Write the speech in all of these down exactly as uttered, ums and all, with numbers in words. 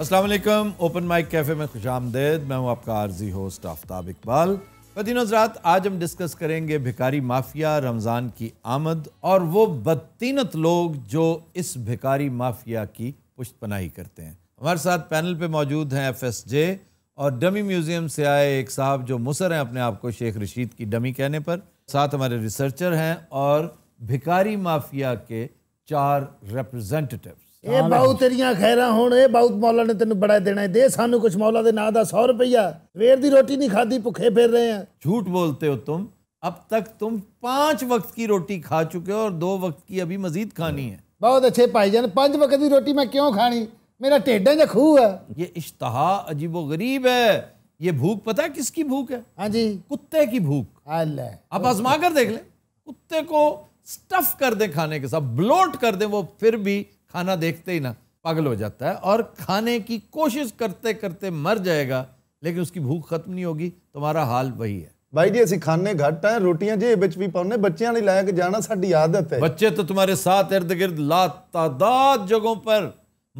अस्सलाम वालेकुम, open mic cafe में खुशामदीद। मैं हूँ आपका आरजी होस्ट आफ्ताब इकबाल। फ़तीन हज़रात, आज हम डिस्कस करेंगे भिखारी माफिया, रमज़ान की आमद और वो बदतीनत लोग जो इस भिखारी माफिया की पुश्त पनाही करते हैं। हमारे साथ पैनल पे मौजूद हैं एफ एस जे और डमी म्यूज़ियम से आए एक साहब जो मुसर हैं अपने आप को शेख रशीद की डमी कहने पर। साथ हमारे रिसर्चर हैं और भिखारी माफिया के चार रिप्रजेंटेटिव्स। ਇਹ ਬਾਉ ਤੇਰੀਆਂ ਖੈਰਾਂ ਹੋਣ, ਇਹ ਬਾਉ ਮੌਲਾ ਨੇ ਤੈਨੂੰ ਬੜਾ ਦੇਣਾ। ਦੇ ਸਾਨੂੰ ਕੁਛ ਮੌਲਾ ਦੇ ਨਾਂ ਦਾ सौ ਰੁਪਈਆ। ਸਵੇਰ ਦੀ ਰੋਟੀ ਨਹੀਂ ਖਾਦੀ, ਭੁੱਖੇ ਫਿਰ ਰਹੇ ਆ। ਝੂਠ ਬੋਲਤੇ ਹੋ ਤੁਮ। अब तक तुम पांच वक्त की रोटी खा चुके हो और दो वक्त की अभी मजीद खानी है। बहुत अच्छे भाईजान, पांच वक्त की रोटी मैं क्यों खानी? मेरा टेढ़ा या खूह है। ये इश्तहा अजीबो गरीब है। ये भूख पता है किसकी भूख है? हाँ जी, कुत्ते की भूख। आप आजमा कर देख लें, कुत्ते को स्टफ कर दें खाने के साथ, ब्लोट कर दें, वो फिर भी खाना देखते ही ना पागल हो जाता है और खाने की कोशिश करते करते मर जाएगा, लेकिन उसकी भूख खत्म नहीं होगी। तुम्हारा हाल वही है भाई जी। असि खाने घट है, रोटियां जेब भी पाने, बच्चों ने लाया के जाना साड़ी आदत है। बच्चे तो तुम्हारे साथ इर्द गिर्द लातादात जगहों पर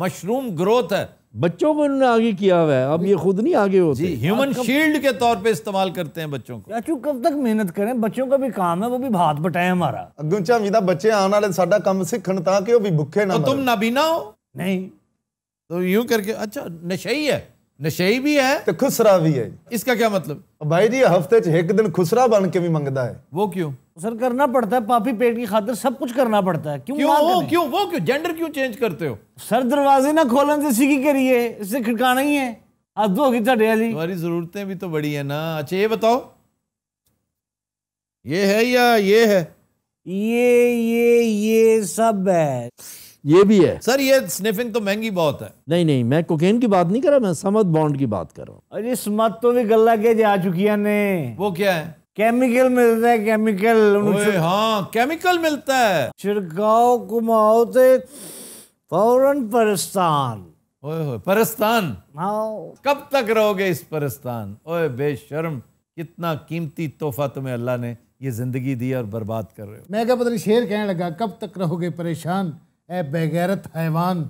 मशरूम ग्रोथ है। बच्चों को इन्होंने आगे किया हुआ है, अब ये खुद नहीं आगे होते। ह्यूमन शील्ड के तौर पे इस्तेमाल करते हैं बच्चों को। चाचू कब तक मेहनत करें, बच्चों का भी काम है, वो भी भात बटाए हमारा। अगों चाहता बच्चे आने वाले साडा काम सीखन ताकि वो भी भुखे ना। तो तुम नाबीना हो? नहीं तो यूं करके। अच्छा, नशेई है? नशेई भी है तो खुसरा भी है। इसका क्या मतलब भाई जी? हफ्ते च एक दिन खुसरा बन के भी मंगता है। वो क्यों सर? करना पड़ता है, पापी पेट की खातिर सब कुछ करना पड़ता है। क्यों क्यों वो क्यों वो क्यों जेंडर क्यों चेंज करते हो सर? दरवाजे ना खोलन से सीखी करिए, इससे खिड़काना ही है। हद होगी डेली। तुम्हारी जरूरतें भी तो बड़ी है ना। अच्छा ये बताओ, ये है या ये है? ये ये ये सब है, ये भी है सर। ये स्निफिंग तो महंगी बहुत है। नहीं नहीं, मैं कोकेन की बात नहीं कर रहा, मैं समत बॉन्ड की बात कर रहा हूँ। अरे समत तो भी गला के जा चुकी है ने। वो क्या है? केमिकल मिलता है, केमिकल। ओए हाँ, केमिकल मिलता है। छिड़काओ कुमाओ ते फौरन परस्तान। ओए होए परस्तान। हाँ, कब तक रहोगे इस परस्तान? ओए बेशर्म, कितना कीमती तोहफा तुम्हें अल्लाह ने ये जिंदगी दी और बर्बाद कर रहे हो। मैं क्या पता नहीं, शेर कहने लगा कब तक रहोगे परेशान ए बेगैरत हैवान।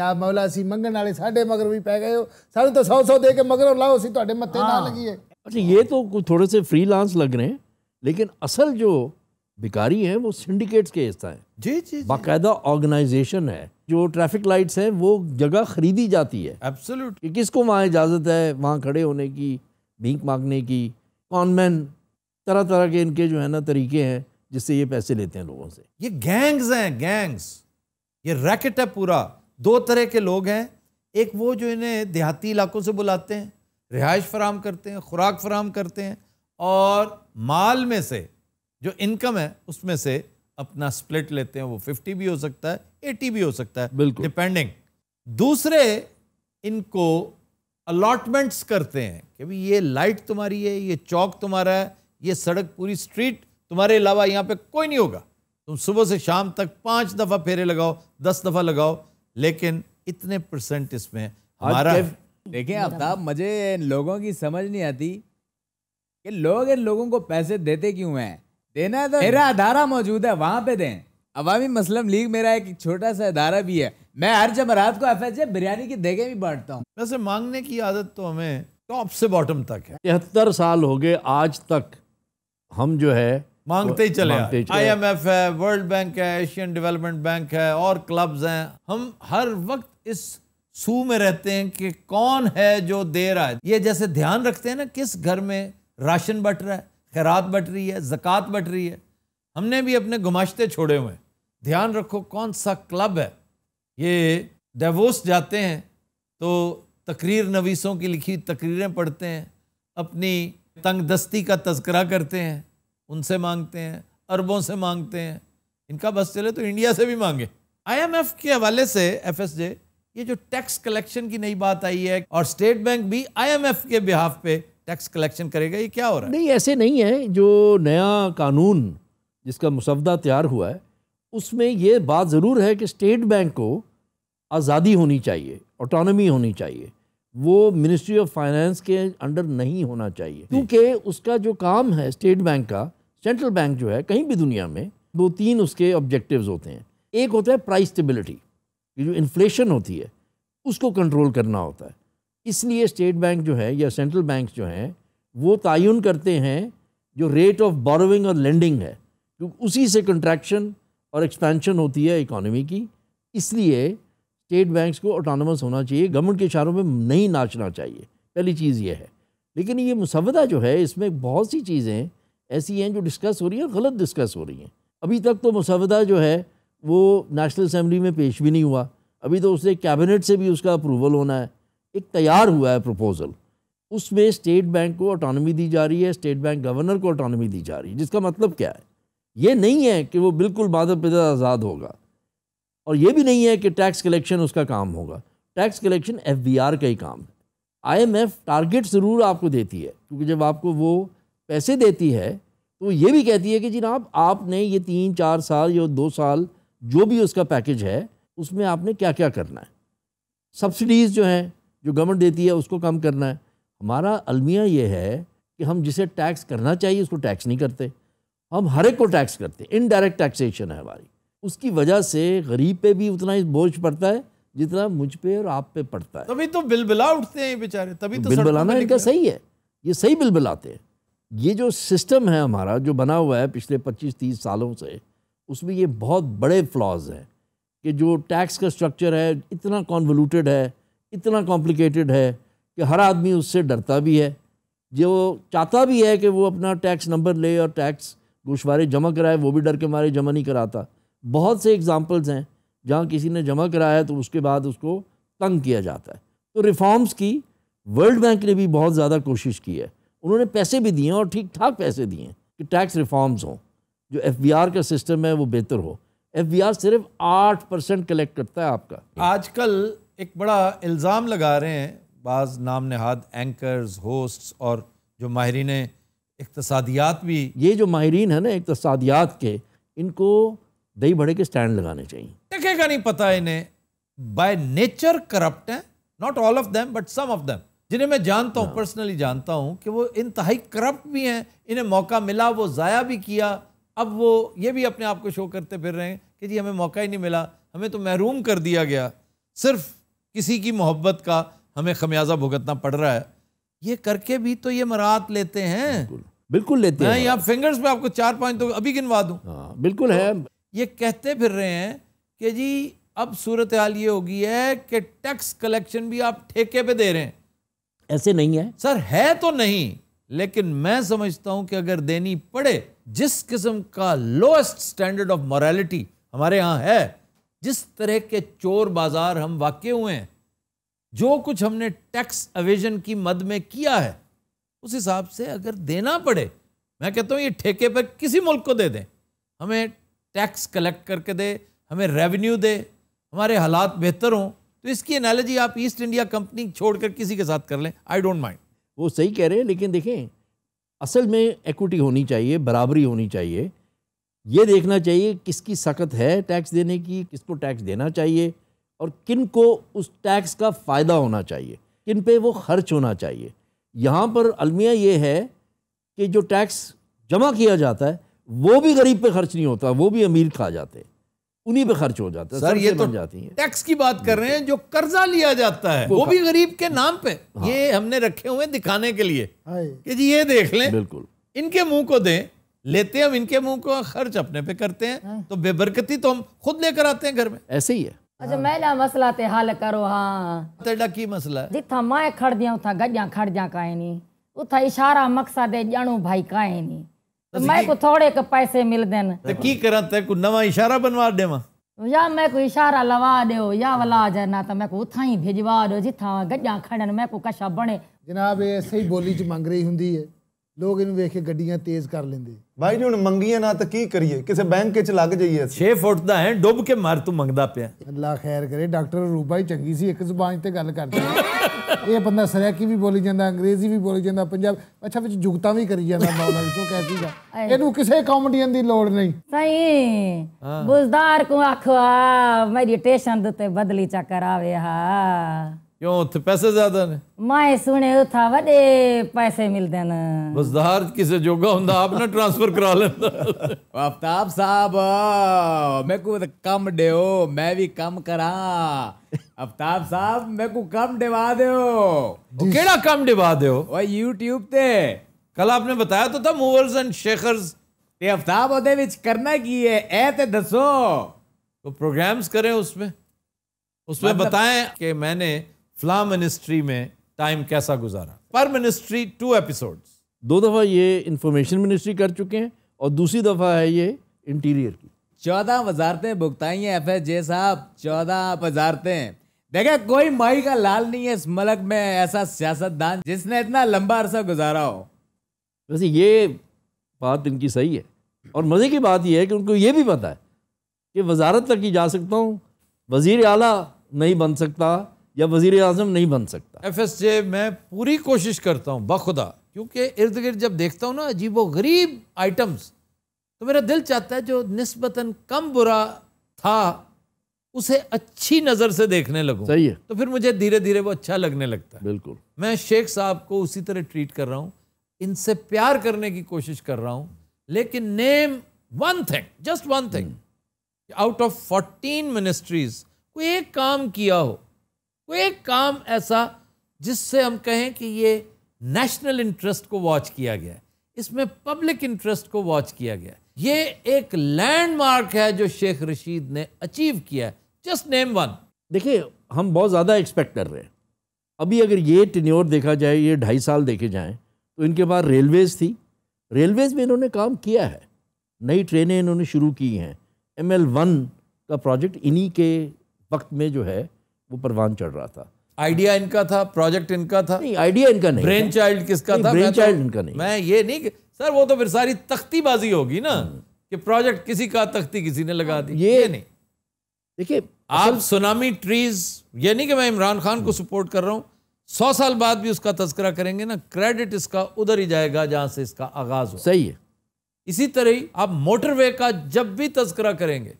या मौला असी मंगण वाले साढ़े मगर भी पै गए हो। साढ़े तो सौ सौ दे के मगर लाओ असी तुहाडे मत्थे ना लगी है। अच्छा ये तो कुछ थोड़े से फ्रीलांस लग रहे हैं, लेकिन असल जो भिखारी हैं वो सिंडिकेट्स के हिस्सा हैं। जी जी, बाकायदा ऑर्गेनाइजेशन है। जो ट्रैफिक लाइट्स हैं वो जगह खरीदी जाती है। एब्सोल्यूट। कि किसको वहाँ इजाज़त है वहाँ खड़े होने की, भीख मांगने की। कॉनमैन, तरह तरह के इनके जो है ना तरीके हैं जिससे ये पैसे लेते हैं लोगों से। ये गैंग्स हैं, गैंग्स। ये रैकेट है पूरा। दो तरह के लोग हैं, एक वो जो इन्हें देहाती इलाकों से बुलाते हैं, रिहाइश फराम करते हैं, खुराक फराम करते हैं और माल में से जो इनकम है उसमें से अपना स्प्लिट लेते हैं। वो फिफ्टी भी हो सकता है, एटी भी हो सकता है, बिल्कुल डिपेंडिंग। दूसरे इनको अलॉटमेंट्स करते हैं कि भाई ये लाइट तुम्हारी है, ये चौक तुम्हारा है, ये सड़क, पूरी स्ट्रीट तुम्हारे अलावा यहाँ पे कोई नहीं होगा। तुम सुबह से शाम तक पाँच दफ़ा फेरे लगाओ, दस दफ़ा लगाओ, लेकिन इतने परसेंट इसमें हमारा। देखिए आफ्ताब, मुझे इन लोगों की समझ नहीं आती कि लोग इन लोगों को पैसे देते क्यों हैं। देना है तो मेरा अदारा मौजूद है, वहाँ पे दें। अवामी मसलम लीग मेरा एक छोटा सा अदारा भी है। मैं हर जमात को एफ एस जे बिरयानी की देगे भी बांटता हूँ। वैसे मांगने की आदत तो हमें टॉप से बॉटम तक है। तिहत्तर साल हो गए, आज तक हम जो है मांगते ही चले। आई एम एफ है, वर्ल्ड बैंक है, एशियन डेवलपमेंट बैंक है और क्लब्स हैं। हम हर वक्त इस सू में रहते हैं कि कौन है जो दे रहा है। ये जैसे ध्यान रखते हैं ना किस घर में राशन बट रहा है, खैरात बट रही है, ज़कात बट रही है। हमने भी अपने गुमाश्ते छोड़े हुए हैं। ध्यान रखो कौन सा क्लब है। ये डेवोस जाते हैं तो तकरीर नवीसों की लिखी तकरीरें पढ़ते हैं, अपनी तंगदस्ती का तज़किरा करते हैं, उनसे मांगते हैं, अरबों से मांगते हैं। इनका बस चले तो इंडिया से भी मांगे। आई एम एफ के हवाले से एफ एस जे, ये जो टैक्स कलेक्शन की नई बात आई है और स्टेट बैंक भी आई एम एफ के बिहाफ पे टैक्स कलेक्शन करेगा, ये क्या हो रहा है? नहीं ऐसे नहीं है। जो नया कानून जिसका मुसवदा तैयार हुआ है उसमें ये बात ज़रूर है कि स्टेट बैंक को आज़ादी होनी चाहिए, ऑटोनॉमी होनी चाहिए। वो मिनिस्ट्री ऑफ फाइनेंस के अंडर नहीं होना चाहिए, क्योंकि उसका जो काम है स्टेट बैंक का, सेंट्रल बैंक जो है कहीं भी दुनिया में दो तीन उसके ऑब्जेक्टिव्स होते हैं। एक होता है प्राइस स्टेबिलिटी, जो इन्फ्लेशन होती है उसको कंट्रोल करना होता है। इसलिए स्टेट बैंक जो है या सेंट्रल बैंक जो हैं वो तयन करते हैं जो रेट ऑफ बोरोइंग और लेंडिंग है, क्योंकि उसी से कंट्रैक्शन और एक्सपेंशन होती है इकोनॉमी की। इसलिए स्टेट बैंक्स को ऑटोनमस होना चाहिए, गवर्नमेंट के इशारों में नहीं नाचना चाहिए, पहली चीज़ ये है। लेकिन ये मुसवदा जो है इसमें बहुत सी चीज़ें ऐसी हैं जो डिस्कस हो रही हैं और गलत डिस्कस हो रही हैं। अभी तक तो मुसवदा जो है वो नेशनल असम्बली में पेश भी नहीं हुआ, अभी तो उससे कैबिनेट से भी उसका अप्रूवल होना है। एक तैयार हुआ है प्रपोजल, उसमें स्टेट बैंक को ऑटोनॉमी दी जा रही है, स्टेट बैंक गवर्नर को ऑटोनॉमी दी जा रही है। जिसका मतलब क्या है, ये नहीं है कि वो बिल्कुल मादा पिता आज़ाद होगा, और ये भी नहीं है कि टैक्स कलेक्शन उसका काम होगा। Tax collection F B R का ही काम है। आई एम एफ टारगेट ज़रूर आपको देती है, क्योंकि जब आपको वो पैसे देती है तो ये भी कहती है कि जनाब आपने ये तीन चार साल या दो साल जो भी उसका पैकेज है उसमें आपने क्या क्या करना है। सब्सिडीज़ जो हैं जो गवर्नमेंट देती है उसको कम करना है। हमारा अलमिया ये है कि हम जिसे टैक्स करना चाहिए उसको टैक्स नहीं करते, हम हर एक को टैक्स करते हैं। इनडायरेक्ट टैक्सेशन है हमारी, उसकी वजह से गरीब पे भी उतना ही बोझ पड़ता है जितना मुझ पे और आप पे पड़ता है। तभी तो बिलबिला उठते हैं बेचारे, तभी तो बिलबिलाना इनका सही है, ये सही बिलबिलाते हैं। ये जो सिस्टम है हमारा जो बना हुआ है पिछले पच्चीस तीस सालों से, उसमें ये बहुत बड़े फ्लॉज हैं कि जो टैक्स का स्ट्रक्चर है इतना कॉन्वलूटेड है, इतना कॉम्प्लिकेटेड है कि हर आदमी उससे डरता भी है। जो चाहता भी है कि वो अपना टैक्स नंबर ले और टैक्स गोशवारे जमा कराए, वो भी डर के मारे जमा नहीं कराता। बहुत से एग्जांपल्स हैं जहाँ किसी ने जमा कराया तो उसके बाद उसको तंग किया जाता है। तो रिफॉर्म्स की वर्ल्ड बैंक ने भी बहुत ज़्यादा कोशिश की है, उन्होंने पैसे भी दिए और ठीक ठाक पैसे दिए कि टैक्स रिफॉर्म्स हों, जो एफ बी आर का सिस्टम है वो बेहतर हो। एफ बी आर सिर्फ आठ परसेंट कलेक्ट करता है आपका। आजकल एक बड़ा इल्ज़ाम लगा रहे हैं बाज़ नाम नहाद एंकर्स, होस्ट्स और जो माहरीन इक्तसादियात भी, ये जो माहरीन है ना इक्तसादियात के, इनको दही बड़े के स्टैंड लगाने चाहिए। टिकेगा नहीं पता इन्हें, बाय नेचर करप्ट हैं, not all of them but some of them, जिन्हें मैं जानता हूँ पर्सनली जानता हूँ कि वो इंतहाई करप्ट भी हैं। इन्हें मौका मिला वो ज़ाया भी किया, अब वो ये भी अपने आप को शो करते फिर रहे हैं कि जी हमें मौका ही नहीं मिला, हमें तो महरूम कर दिया गया, सिर्फ किसी की मोहब्बत का हमें खमियाजा भुगतना पड़ रहा है। ये करके भी तो ये मरात लेते हैं, बिल्कुल लेते हैं। यहाँ फिंगर्स पे आपको चार पाँच तो अभी गिनवा दूँ, बिल्कुल है। ये कहते फिर रहे हैं कि जी अब सूरत हाल ये हो गई है कि टैक्स कलेक्शन भी आप ठेके पे दे रहे हैं। ऐसे नहीं है सर, है तो नहीं, लेकिन मैं समझता हूं कि अगर देनी पड़े, जिस किस्म का लोएस्ट स्टैंडर्ड ऑफ मॉरलिटी हमारे यहाँ है, जिस तरह के चोर बाजार हम वाकई हुए हैं, जो कुछ हमने टैक्स एवेजन की मद में किया है, उस हिसाब से अगर देना पड़े, मैं कहता हूँ ये ठेके पर किसी मुल्क को दे दें, हमें टैक्स कलेक्ट करके दे, हमें रेवेन्यू दे, हमारे हालात बेहतर हों। तो इसकी एनालॉजी आप ईस्ट इंडिया कंपनी छोड़कर किसी के साथ कर लें, आई डोंट माइंड। वो सही कह रहे हैं, लेकिन देखें असल में इक्विटी होनी चाहिए, बराबरी होनी चाहिए। ये देखना चाहिए किसकी सकत है टैक्स देने की, किसको टैक्स देना चाहिए और किन को उस टैक्स का फ़ायदा होना चाहिए, किन पे वो खर्च होना चाहिए। यहाँ पर अलमिया ये है कि जो टैक्स जमा किया जाता है वो भी गरीब पे खर्च नहीं होता, वो भी अमीर खा जाते, उन्हीं पे खर्च हो जाता है। सर ये तो जाती है टैक्स की बात कर रहे हैं, जो कर्जा लिया जाता है वो भी गरीब के नाम पे। हाँ। ये हमने रखे हुए दिखाने के लिए कि जी ये देख लें, बिल्कुल इनके मुंह को दें, लेते हम इनके मुंह को, खर्च अपने पे करते हैं, तो बेबरकती तो हम खुद लेकर आते हैं घर में। ऐसे ही है। अच्छा मैला मसला ते हल करो। हाँ तेरा की मसला है जिथा माए खड़ दिया उथा गड्डियां खड़ जा काए नहीं, उथा इशारा मकसद है जानो भाई काए नहीं। तो मैं को थोड़े के पैसे मिल देन ते की करा, ते को नवा इशारा बनवा देवा या मैं को इशारा लवा देओ या वला जाना, तो मैं को उथा ही भेजवा दो जिथा गड्डियां खड़न, मैं को कशा बने। जनाब ये सही बोली च मंग रही हुंदी है, लोग इन वेख के गड्डियां तेज कर लेंदे। भाई जी हुण मंगियां ना तो की करिए, किसे बैंक च लग जाइए। छे फुट दा है डुब के मार तू मंगदा पिया। अल्लाह खैर करे, डॉक्टर रूबा ही चंगी सी, एक जुबान ते गल करदा। ये बंदा सराकी भी बोली जांदा, अंग्रेजी भी बोली जांदा, पंजाब अच्छा विच जुगता भी करी जांदा, मौला विचों कहसी दा इनू किसे कॉमेडियन दी लोड़ नहीं। सही बुजदार को आखवा मेरी टेशन दते बदली चक्कर आवे। हां क्यों उत्थे पैसे ज्यादा ने? मैं सुने उत्था वडे पैसे मिलते न। बस दार किसे जोगा हुंदा आपने ट्रांसफर करा लेंदा। आफ्ताब साहब मैं को कम देओ, मैं भी कम करा। आफ्ताब साहब मैं को कम देवा देओ। केड़ा कम देवा देओ? ओ YouTube ते कल आपने बताया तो था मूवर्स एंड शेखर्स ते आफ्ताब ओदे विच करना की है ए ते दसो। तो प्रोग्राम्स करें उसमें उसमें मतलब बताएं कि मैंने फला मिनिस्ट्री में टाइम कैसा गुजारा। पर मिनिस्ट्री टू एपिसोड्स, दो दफ़ा ये इंफॉर्मेशन मिनिस्ट्री कर चुके हैं और दूसरी दफ़ा है ये इंटीरियर की। चौदह वजारतें भुगताई हैं एफ एस जे साहब, चौदह वजारतें। देखा कोई माई का लाल नहीं है इस मुल्क में ऐसा सियासतदान जिसने इतना लंबा अरसा गुजारा हो। वैसे ये बात इनकी सही है और मज़े की बात यह है कि उनको ये भी पता है कि वजारत तक ही जा सकता हूँ, वज़ीर आला नहीं बन सकता या वज़ीर आज़म नहीं बन सकता। एफ एस जे मैं पूरी कोशिश करता हूँ बखुदा, क्योंकि इर्द गिर्द जब देखता हूँ ना अजीबो गरीब आइटम्स तो मेरा दिल चाहता है जो निस्बतन कम बुरा था उसे अच्छी नज़र से देखने लगूँ। सही है। तो फिर मुझे धीरे धीरे वो अच्छा लगने लगता है। बिल्कुल। मैं शेख साहब को उसी तरह ट्रीट कर रहा हूँ, इनसे प्यार करने की कोशिश कर रहा हूँ, लेकिन name one thing, just one thing, out of fourteen ministries कोई एक काम किया हो, कोई एक काम ऐसा जिससे हम कहें कि ये नेशनल इंटरेस्ट को वॉच किया गया है, इसमें पब्लिक इंटरेस्ट को वॉच किया गया है। ये एक लैंडमार्क है जो शेख रशीद ने अचीव किया है। Just name one. देखिए हम बहुत ज़्यादा एक्सपेक्ट कर रहे हैं। अभी अगर ये टेन्योर देखा जाए, ये ढाई साल देखे जाएँ तो इनके पास रेलवेज़ थी, रेलवेज़ में इन्होंने काम किया है, नई ट्रेनें इन्होंने शुरू की हैं। एम एल वन का प्रोजेक्ट इन्हीं के वक्त में जो है वो परवान चढ़ रहा था। आइडिया इनका था, प्रोजेक्ट इनका था। नहीं, आइडिया इनका नहीं, ब्रेन चाइल्ड किसका था? ब्रेन चाइल्ड इनका नहीं। मैं ये नहीं कि सर वो तो फिर सारी तख्तीबाजी होगी ना कि प्रोजेक्ट किसी का, तख्ती किसी ने लगा दी। ये, ये नहीं। देखिए आप सुनामी ट्रीज, ये नहीं कि मैं इमरान खान को सपोर्ट कर रहा हूँ, सौ साल बाद भी उसका तस्करा करेंगे ना, क्रेडिट इसका उधर ही जाएगा जहाँ से इसका आगाज हो। सही है। इसी तरह ही आप मोटरवे का जब भी तस्करा करेंगे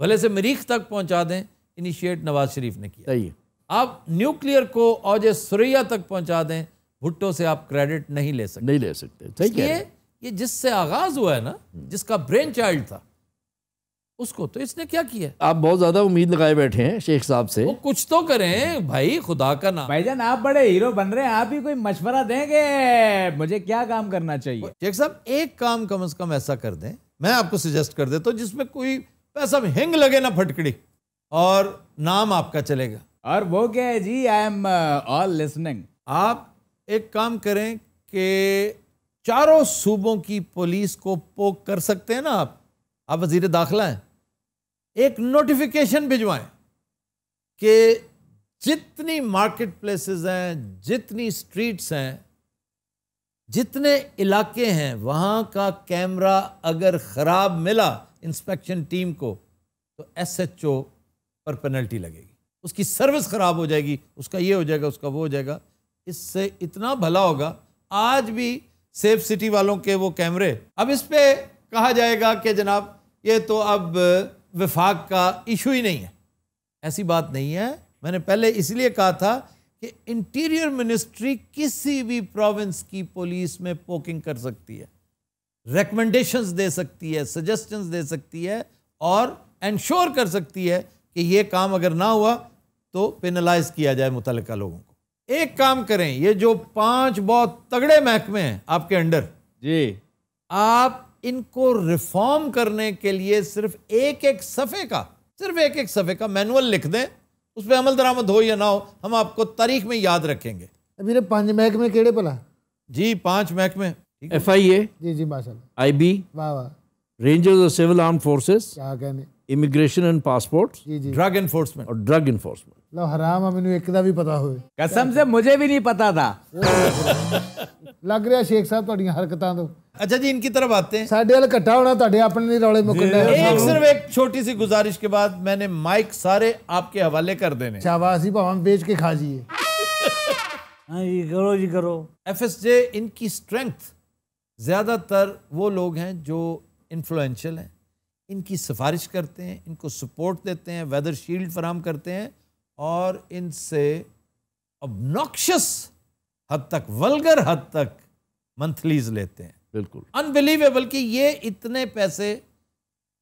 भले से मरीख तक पहुँचा दें, इनिशिएट नवाज शरीफ ने किया। सही है। आप न्यूक्लियर को औज सुरैया तक पहुंचा दें, भुट्टो से आप क्रेडिट नहीं ले सकते, नहीं ले सकते। ठीक है। ये जिससे आगाज हुआ है ना, जिसका ब्रेन चाइल्ड था, उसको तो इसने क्या किया? आप बहुत ज्यादा उम्मीद लगाए बैठे हैं शेख साहब से, वो कुछ तो करें भाई, खुदा का नाम। भाईजान आप बड़े हीरो बन रहे हैं, आप ही कोई मशवरा देंगे मुझे क्या काम करना चाहिए? शेख साहब एक काम कम से कम ऐसा कर दें, मैं आपको सजेस्ट कर देता हूँ, जिसमें कोई पैसा हिंग लगे ना फटकड़ी और नाम आपका चलेगा। और वो क्या है जी? I am all listening. आप एक काम करें कि चारों सूबों की पुलिस को पोक कर सकते हैं ना आप आप वजीर दाखिला हैं, एक नोटिफिकेशन भिजवाएं कि जितनी मार्केट प्लेसेस हैं, जितनी स्ट्रीट्स हैं, जितने इलाके हैं, वहाँ का कैमरा अगर ख़राब मिला इंस्पेक्शन टीम को तो एस एच ओ पर पेनल्टी लगेगी, उसकी सर्विस खराब हो जाएगी, उसका ये हो जाएगा, उसका वो हो जाएगा। इससे इतना भला होगा। आज भी सेफ सिटी वालों के वो कैमरे, अब इस पे कहा जाएगा कि जनाब ये तो अब विफाक का इशू ही नहीं है। ऐसी बात नहीं है। मैंने पहले इसलिए कहा था कि इंटीरियर मिनिस्ट्री किसी भी प्रोविंस की पुलिस में पोकिंग कर सकती है, रिकमेंडेशंस दे सकती है, सजेशंस दे सकती है और इंश्योर कर सकती है कि ये काम अगर ना हुआ तो पेनलाइज किया जाए मुतलका लोगों को। एक काम करें, ये जो पांच बहुत तगड़े महकमे हैं आपके अंडर जी, आप इनको रिफॉर्म करने के लिए सिर्फ एक एक सफ़े का सिर्फ एक एक सफ़े का मैनुअल लिख दें। उस पर अमल दरामद हो या ना हो, हम आपको तारीख में याद रखेंगे। मेरे पांच महकमे केड़े भला जी? पांच महकमे एफ आई ए जी जी माशाल्लाह, आई बी वाह वाह, रेंजर्स और सिविल आर्म फोर्सेस, क्या कहने, immigration and passport, drug enforcement और ड्रग एनफोर्समेंट। लो हराम हमें एक भी पता हो, कसम से मुझे भी नहीं पता था। लग रहा शेख साहब तुहाडियां हरकतां तो। अच्छा जी इनकी तरफ आते हैं। साडे वाला इकट्ठा होना, तुहाडे अपने रौले मुकने। एक सिर्फ एक छोटी सी गुजारिश के बाद मैंने माइक सारे आपके हवाले कर देने। शाबाश जी, भाव हम बेच के खा जाइए। हाँ जी करो जी करो। एफ एस जे इनकी स्ट्रेंथ ज्यादातर वो लोग हैं जो इन्फ्लुएंशियल हैं, इनकी सिफारिश करते हैं, इनको सपोर्ट देते हैं, वेदर शील्ड फराहम करते हैं और इनसे ऑब्नॉक्शियस हद तक, वल्गर हद तक मंथलीज लेते हैं। बिल्कुल अनबिलीवेबल कि ये इतने पैसे,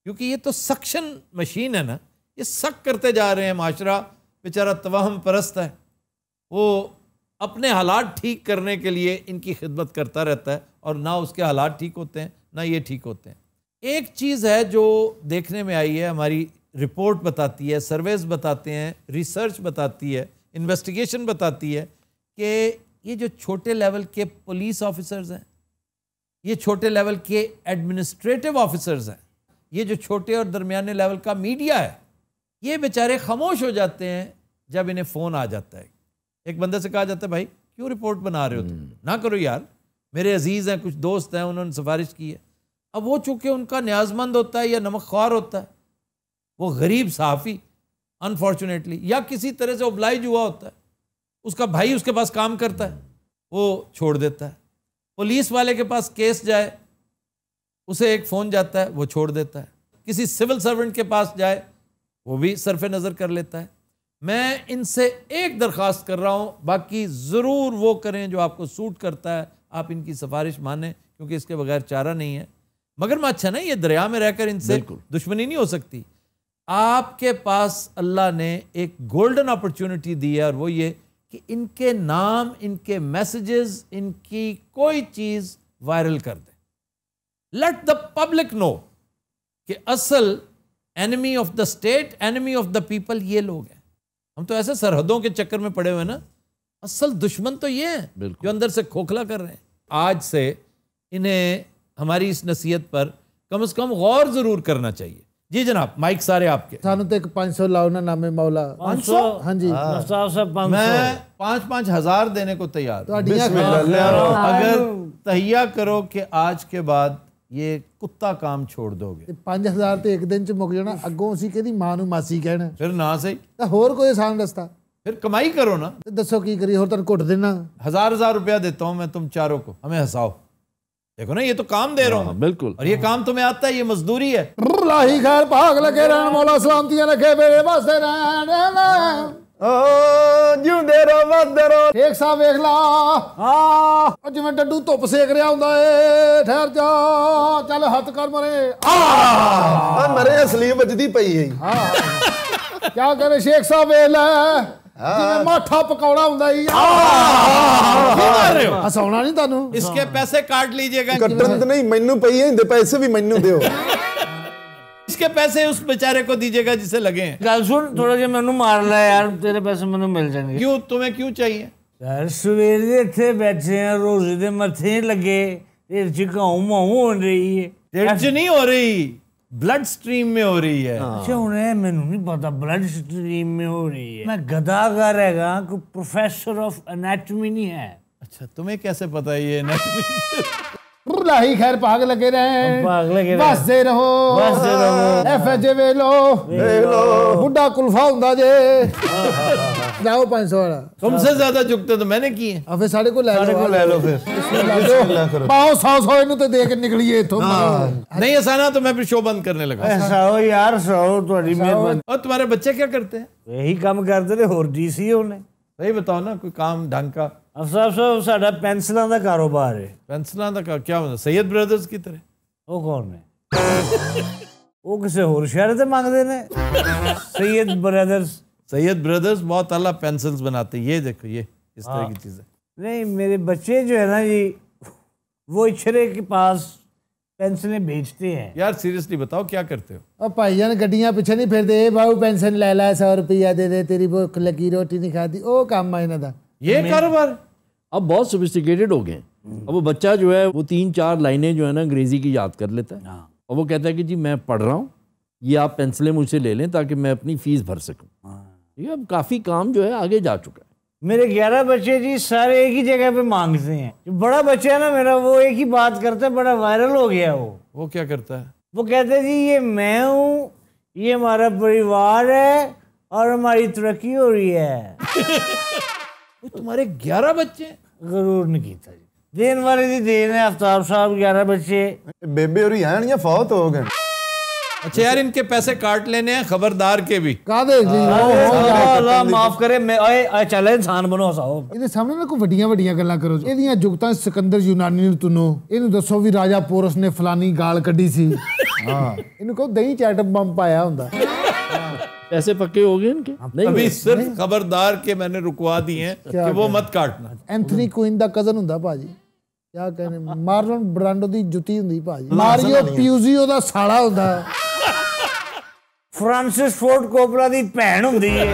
क्योंकि ये तो सक्शन मशीन है ना, ये सक करते जा रहे हैं। माशरा बेचारा तवहम परस्त है, वो अपने हालात ठीक करने के लिए इनकी खिदमत करता रहता है और ना उसके हालात ठीक होते हैं ना ये ठीक होते हैं। एक चीज़ है जो देखने में आई है, हमारी रिपोर्ट बताती है, सर्वेस बताते हैं, रिसर्च बताती है, इन्वेस्टिगेशन बताती है कि ये जो छोटे लेवल के पुलिस ऑफिसर्स हैं, ये छोटे लेवल के एडमिनिस्ट्रेटिव ऑफिसर्स हैं, ये जो छोटे और दरमियाने लेवल का मीडिया है, ये बेचारे खामोश हो जाते हैं जब इन्हें फ़ोन आ जाता है। एक बंदे से कहा जाता है, भाई क्यों रिपोर्ट बना रहे हो तुम, ना करो यार, मेरे अजीज़ हैं, कुछ दोस्त हैं, उन्होंने सिफारिश की है। अब वो चूँकि उनका न्याजमंद होता है या नमकख्वार होता है, वो गरीब सहाफ़ी अनफॉर्चुनेटली या किसी तरह से ओब्लाइज हुआ होता है, उसका भाई उसके पास काम करता है, वो छोड़ देता है। पुलिस वाले के पास केस जाए, उसे एक फ़ोन जाता है, वो छोड़ देता है। किसी सिविल सर्वेंट के पास जाए, वो भी सरफ़े नज़र कर लेता है। मैं इनसे एक दरख्वास्त कर रहा हूँ, बाकी ज़रूर वो करें जो आपको सूट करता है, आप इनकी सिफारिश मानें, क्योंकि इसके बगैर चारा नहीं है। मगर मच्छ है ना, ये दरिया में रहकर इनसे दुश्मनी नहीं हो सकती। आपके पास अल्लाह ने एक गोल्डन अपॉर्चुनिटी दी है, और वो ये कि इनके नाम, इनके मैसेजेस, इनकी कोई चीज़ वायरल कर दें। लेट द पब्लिक नो कि असल enemy of the state, enemy of the people ये लोग हैं। हम तो ऐसे सरहदों के चक्कर में पड़े हुए हैं ना, असल दुश्मन तो ये हैं जो अंदर से खोखला कर रहे हैं। आज से इन्हें हमारी इस नसीहत पर कम से कम गौर ज़रूर करना चाहिए। जी जनाब, माइक सारे आपके। सानू तो एक पाँच सौ लाओ ना नामे मौला। पाँच सौ? हाँ जी। मैं पाँच पाँच हजार देने को तैयार। अगर तहिया करो कि आज के बाद ये कुत्ता काम छोड़ दोगे। पाँच हजार तो एक दिन च मुक जाना, अगों उसी कहती मां नू मासी कहना, फिर ना सही तो होर कोई आसान रस्ता, फिर कमाई करो ना। दसो की करी, होर तेन कुट देना। हजार हजार रुपया देता हूँ मैं तुम चारों को, हमें हंसाओ। देखो ना, ये तो काम दे रहा हूँ। बिल्कुल, और ये काम तुम्हें आता है, ये मजदूरी है। खैर भाग लगे रहन, मौला सलामतियां रखे मेरे बस रहन। क्या करे शेख साहब, वेख ला माठा पकौड़ा होंदा ही हसाउणा नहीं तानू, इसके पैसे काट लीजिएगा। कटन नहीं, मैनू पई है, पैसे भी मैनू दिओ, इसके पैसे उस बेचारे को दीजिएगा जिसे लगे हैं। गल सुन, थोड़ा जिहा मैनू मार ला यार, तेरे पैसे मैनू मिल जाएंगे। क्यों, तुम्हें क्यों चाहिए? यार सवेरे दे इत्थे बैठे हैं, रोजे दे मत्थे लगे, ढिड च घाव माव हो रही है। ढिड च नहीं हो रही, ब्लड स्ट्रीम में हो रही है। अच्छा उन्हें मैनू नहीं पता ब्लड स्ट्रीम में हो रही है। मैं गदागर हैगा, कोई प्रोफेसर ऑफ एनाटमी नहीं है। अच्छा, तुम्हें कैसे पता है ये एनाटमी? लाही खैर भाग लगे रहे, बसते रहो, एफएसजे वेलो, बुढ़ा कुल्फा होंदा जे। जाओ पाँच सौ वाला, तुमसे ज्यादा झुकते तो मैंने किए, अब फिर साढ़े को ले लो, फिर पाओ सौ सौ इनू तो देख निकलिए इथों। नहीं ऐसा ना तो मैं फिर शो बंद करने लगा। ऐसा हो यार, सौ तुम्हारी मेहरबानी। और तुम्हारे बच्चे क्या करते हैं? यही काम करते थे, होर डी सी होने। सही बताओ ना, कोई काम ढंग का। अफसर साहब साडा पेंसिलों का कारोबार है। पेंसिलों का क्या मतलब? सैयद ब्रदर्स की तरह। वो कौन है? वो किसी होर शहर से मांगते हैं। सैयद ब्रदर्स, सैयद ब्रदर्स बहुत आला पेंसिल्स बनाते हैं। ये देखो, ये इस तरह की चीज़ें। नहीं, मेरे बच्चे जो है ना जी, वो इछरे के पास पेंसिलें बेचते हैं। यार सीरियसली बताओ, क्या करते हो? और भाई जान गड्डियाँ पीछे नहीं फिरते, भाऊ पेंसिल ले ला, सौ रुपया दे दे, तेरी भुख लगी, रोटी नहीं खाती, वो काम है इन्हों। ये कारोबार अब बहुत सोफिस्टिकेटेड हो गए हैं। अब वो बच्चा जो है वो तीन चार लाइनें जो है ना अंग्रेजी की याद कर लेता है, और वो कहता है कि जी मैं पढ़ रहा हूँ, ये आप पेंसिलें मुझसे ले लें ताकि मैं अपनी फीस भर सकूँ। ठीक है, अब काफ़ी काम जो है आगे जा चुका है। मेरे ग्यारह बच्चे जी सारे एक ही जगह पे मांगते हैं। जो बड़ा बच्चा है ना मेरा, वो एक ही बात करता है, बड़ा वायरल हो गया वो। वो क्या करता है? वो कहते हैं जी ये मैं हूँ, ये हमारा परिवार है, और हमारी तरक्की हो रही है। तुम्हारे ग्यारह बच्चे? गरूर नहीं कीता जी, देन वाले जी देन है। आफ्ताब साहब ग्यारह बच्चे बेबे और फौत हो गए। अच्छा यार इनके पैसे काट लेने हैं खबरदार के भी अल्लाह माफ करे मैं आए चले इंसान बनो साहब ਇਹਦੇ ਸਾਹਮਣੇ ਨਾ ਕੋਈ ਵੱਡੀਆਂ ਵੱਡੀਆਂ ਗੱਲਾਂ ਕਰੋ ਇਹਦੀਆਂ ਜੁਗਤਾਂ ਸਿਕੰਦਰ ਯੂਨਾਨੀ ਨੂੰ ਤੁਨੋ ਇਹਨੂੰ ਦੱਸੋ ਵੀ ਰਾਜਾ ਪੋਰਸ ਨੇ ਫਲਾਨੀ ਗਾਲ ਕੱਢੀ ਸੀ ਹਾਂ ਇਹਨੂੰ ਕਹੋ ਦਹੀਂ ਚੈਟ ਬੰਪ ਆਇਆ ਹੁੰਦਾ पैसे पक्के हो गए इनके नहीं अभी सिर्फ खबरदार के मैंने रुकवा दिए हैं कि वो मत काटना एंथनी क्वीन दा कजन हुंदा भाजी क्या कहने मार्लन ब्रांडो दी जुती हुंदी भाजी मारियो प्यूजियो दा साला हुंदा फ्रांसिस फोर्ड कोपला दी भैन हुंदी है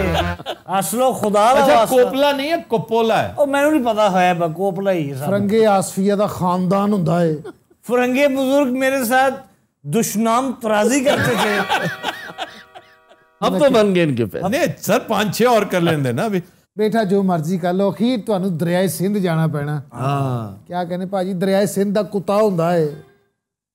असलो खुदा दा अच्छा कोपला नहीं है कोपोला है ओ मैनू नहीं पता है कोपला ही है फरंगे आसफिया दा खानदान हुंदा है फरंगे बुजुर्ग मेरे साथ दुश्मन तराजी करते थे अब तो बन गए इनके पैसे नहीं सर पांच छह और कर लेंगे ना अभी बेटा जो मर्जी कर लो अखीर तुहानू दरियाए सिंध जाना पैना हाँ क्या कहने भाजी दरियाए सिंध दा कुत्ता हुंदा है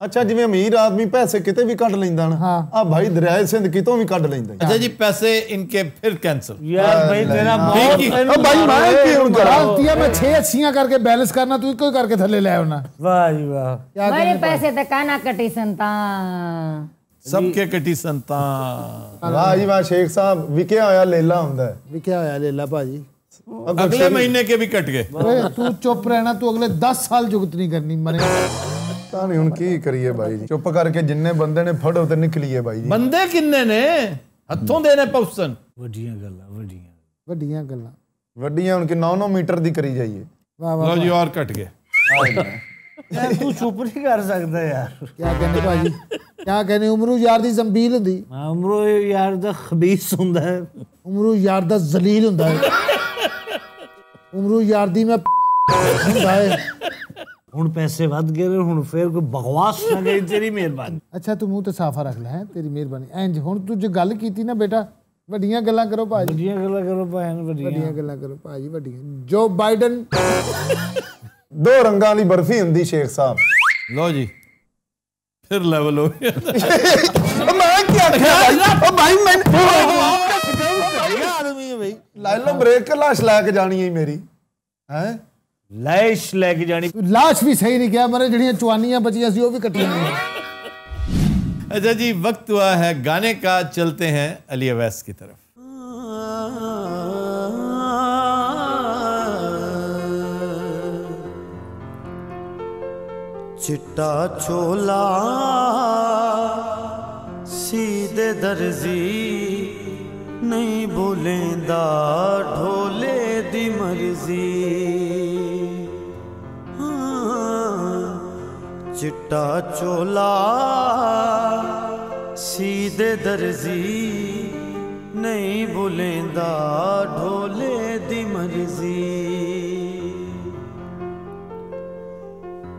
अच्छा जिवें अमीर आदमी पैसे किते भी कट लैंदा ना आ भाई दरियाए सिंध कितों भी कट लैंदा अच्छा जी पैसे इनके फिर कैंसिल यार भाई तेरा बहुत भाई मैं क्यों गलतियां मैं छह अच्छियां करके बैलेंस करना तू कोई करके थले ले आना वाह जी वाह मेरे पैसे ते काना कटी संता सबके कटी संता वाह जी वाह शेख साहब विके आया लेला हुंदा है विके आया लेला भाजी अगले महीने के भी कट गए तू चुप रहना तू अगले दस साल जुगत नहीं करनी मरे तानी हुन की करिए भाई जी चुप करके जिन्ने बंदे ने फड़ो ते निकलिए भाई जी बंदे किन्ने ने हथों देने पौसन वड्डियां गल्ला वड्डियां वड्डियां गल्ला वड्डियां उनके नौ नौ मीटर दी करी जाइए वाह वाह लो जी और कट गए यार तू चुप नहीं कर सकता यार क्या कहने भाजी क्या कहने उमरू यार दी जंबील हुंदी हां उमरू यार दा खबीस हुंदा है उमरू यार दा जलील हुंदा है उमरू यार दी मैं हुंदा है हुन पैसे वध गए हुन फिर कोई बकवास ना गई तेरी मेहरबानी अच्छा तू मुंह ते साफा रख ले तेरी मेहरबानी इंज हुन तू जो गल कीती ना बेटा वड्डियां गल्लां करो भाजी वड्डियां गल्लां करो भाई वड्डियां गल्लां करो भाजी वड्डियां जो बाइडन दो रंगा वाली बर्फी हुंदी शेख साहब लो जी फिर लेवल हो गया मैं क्या ओ भाई मैं बढ़िया आदमी है भाई लाइलो ब्रेक के लाश लेके जानी है मेरी हैं लाश लेके जानी लाश भी सही नहीं गया मरे जड़ियां चवानियां बचियां सी वो भी कटी गई अच्छा जी वक्त हुआ है गाने का चलते हैं अली अवैस की तरफ चिट्टा चोला सीधे दर्जी नहीं बोलेंदा ढोले दी मर्जी चिट्टा चोला सीधे दर्जी नहीं बोलेंदा ढोले दी मर्जी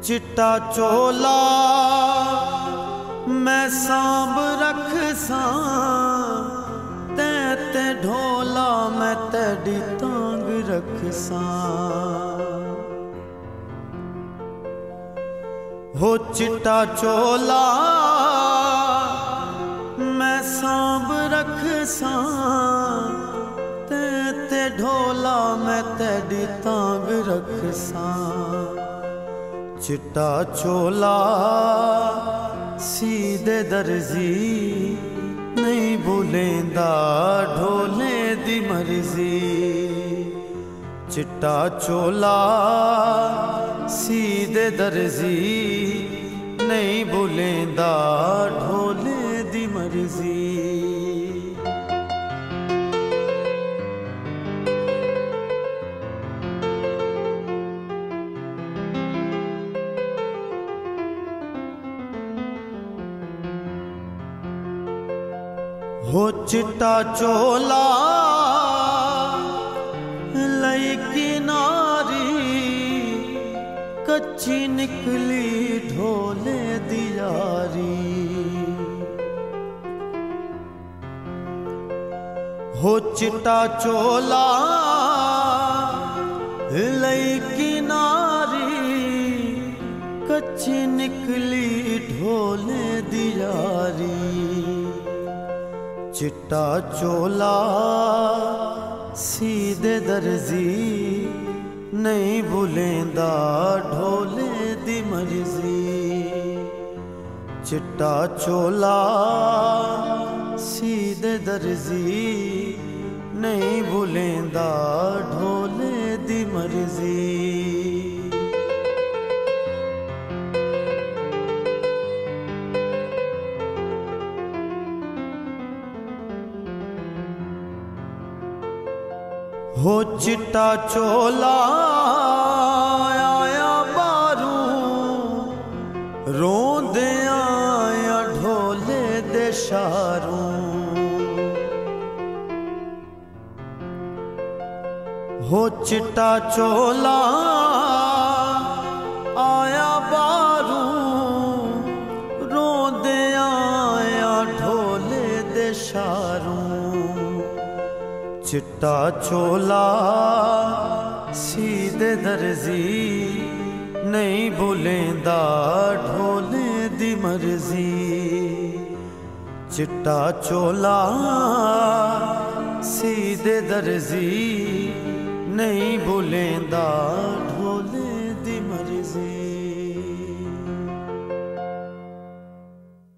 चिट्टा चोला मैं सांभ रख सां तै ते ढोला मैं तेरी तांग रख सां हो चिट्टा चोला मैं सांभ रख सां तै ते ढोला मैं तेरी तांग रख सां चिट्टा चोला सीधे दर्जी नहीं भूलेंदा ढोले दी मर्जी चिट्टा चोला सीधे दर्जी नहीं भूलेंदा ढोले दी मर्जी हो चिट्टा चोला लई किनारी कच्ची निकली ढोले दियारी हो चिट्टा चोला लई किनारी कच्ची निकली ढोले दियारी चिट्टा चोला सीधे दर्जी नहीं भूलेंदा ढोले दी मर्जी चिट्टा चोला सीधे दर्जी नहीं भुलेंदा ढोले दी मर्जी। हो चिट्टा चोला आया बारू रोंद आया ढोले दे शारू। हो चिट्टा चोला आया बारू रोंद आया ढोले दे शारू। चिट्टा चोला सीधे दर्जी नहीं भुलेंदा ढोले दी मर्जी। चिट्टा चोला सीधे दर्जी नहीं भुलेंदा।